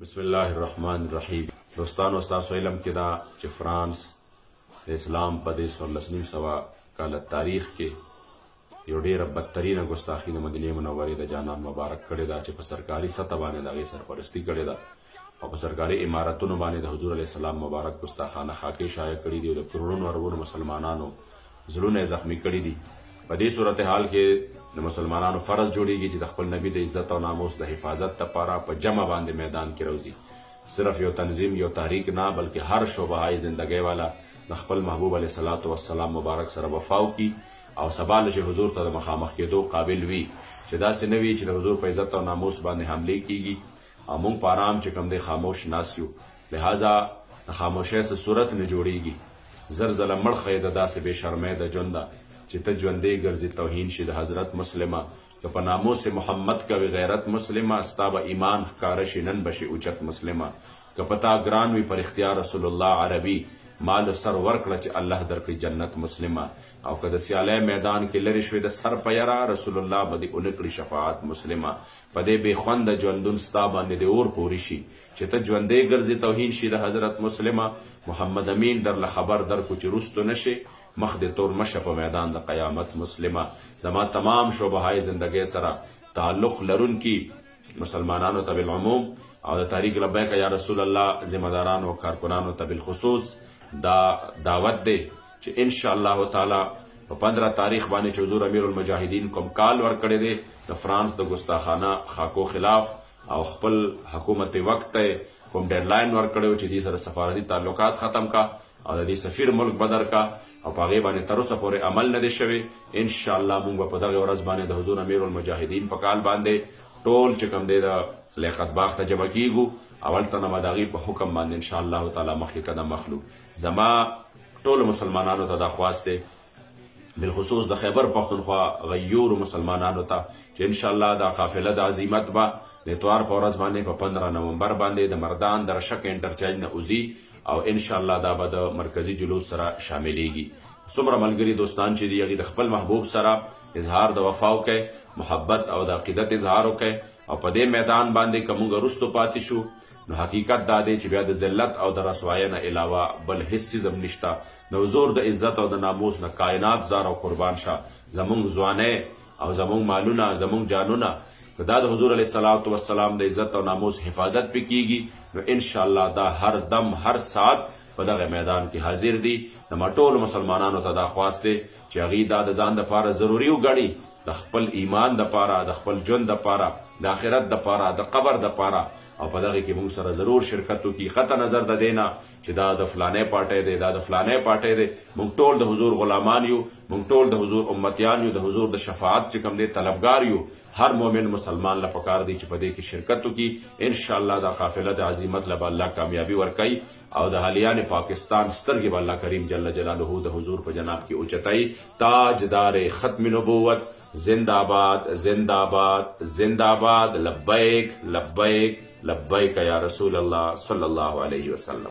बिस्मिल्लाहिर्रहमानिर्रहीम दोस्तान वस्तासो इलम के दा चे फ्रांस इस्लाम पदेश और लसनीम सवा काल तारीख के योडे रब्बतरीन गुस्ताखी ने मदीने मनवरे दा जाना मुबारक करे दा चे सरकारी सतह बाने दा गे सरपरस्ती करे दा और सरकारी इमारतों बाने दा हुजूर अलैहि सलाम मुबारक गुस्ताखाना खाके शाया करी दी और करोड़ों अरबों मुसलमानानो जुलूने जख्मी करी दी पदे सूरत हाल के مسلمانانو فرض جوړیږي چې د خپل نبی د عزت او ناموس د حفاظت لپاره په جمع باندې میدان کې روزي صرف یو تنظیم یو تحریک نه بلکې هر شوبهاي زندګۍ والا د خپل محبوب علیه صلوات و سلام مبارک سره وفاو کی او سبا له حضور ته د مخامخ کېدو قابل وي چې داسې نه وي چې د حضور په عزت او ناموس باندې حمله کیږي او موږ په آرام چې کوم دی خاموش ناست یو لهذا د خاموشۍ سره صورت نه جوړیږي زلزله مړ خې د داسې بې شرمۍ د ژونده چې ته ژوندی ګرځې توهین شي د حضرت مسلمه که په ناموس محمد کوي غیرت مسلمه ستا به ایمان ښکاره شي نن به شي اوچت مسلمه که په تا ګران وي پر اختیار رسول الله عربي مال سر ورکړه چې الله درکړي جنت مسلمه او که د سیالی میدان کې لرې شوې د سر په یره رسول الله به دې ونه کړي شفاعت مسلمه په دې بې خونده ژوندون ستا باندې د اور پورې شي چې ته ژوندی ګرځې توهین شي د حضرت مسلمه محمد امین درله خبر درکو چې روستو نشي مخ د تور مشه په میدان د قیامت مسلمه زما تمام شوبهای زندګۍ سره تعلق لرونکي مسلمانانو ته بالعموم او د تحریک لبیک یا رسول الله ذمہ دارانو او کارکنانو ته بالخصوص دا دعوت دی چې ان شاء الله تعالی په 15 تاریخ باندې چې حضور امیر المجاهدین کوم کال ورکړی دی د فرانس د ګستاخانه خاکو خلاف او خپل حکومت وخت کوم ډیډلاین ورکړی چې دې سره سفارتي تعلقات ختم کا او د دې سفیر ملک بدر کا او په هغې باندې تر اوسه پورې عمل نه دی شوی انشاءالله موږ به په دغې ورځ باندې د حضور امیر المجاهدین په کال باندې ټول چې کوم دی د لیاقت باغ ته جمع کیږو او هلته نه به د هغې په حکم باندې انشاءالله تعالی مخکې قدم اخلو زما ټولو مسلمانانو ته دا خواست دی بالخصوص د خیبر پښتونخوا غیورو مسلمانانو ته چې انشاءالله دا قافله د عظیمت به د اتوار په ورځ باندې په 15 نومبر باندې د مردان د رشک انټرچینج نه وځي او ان شاء الله دا به د مرکزی جلوس سره شاملېږي څومره ملګري دوستان چې دي هغې د خپل محبوب سره اظهار د وفا وکړئ محبت او د عقیدت اظهار وکړئ او په دې میدان باندې که موږ وروستو پاتې شو نو حقیقت دا دی چې بیا د ذلت او د رسوایۍ نه علاوه بل هېڅ څیز هم نشته د حضور د عزت او د ناموس نه کائنات زار او قربان شه زموږ ځوانۍ او زموږ مالونه زموږ جانونه که دا د حضور علیه الصلوات والسلام د عزت او ناموس حفاظت پې کیږي نو انشاءالله دا هر دم هر ساعت په دغه میدان کې حاضر دي زما ټولو مسلمانانو ته دا خواست دی چې هغې دا د ځان دپاره ضروري وګڼي د خپل ایمان دپاره د خپل ژوند دپاره د آخرت دپاره د قبر دپاره او په دغې کې موږ سره ضرور شرکت وکړي قطع نظر د دې نه چې دا د فلانۍ پارټۍ دی دا د فلانۍ پارټۍ دی موږ ټول د حضور غلامان یو موږ ټول د حضور امتیان یو د حضور د شفاعت چې کوم دی طلبګار یو هر مومن مسلمان له پکار دی چې په دې کې شرکت وکړي انشاءالله دا قافله د عظیمت له به الله کامیابي ورکوي او د حالیان پاکستان سترګې به الله کریم جل جلاله د حضور په جناب کې اوچتوي تاجدار ختم نبوت زندہ آباد زندہ آباد زندہ آباد لبیک لبیک لبیک یا رسول اللہ صلی اللہ علیہ وسلم.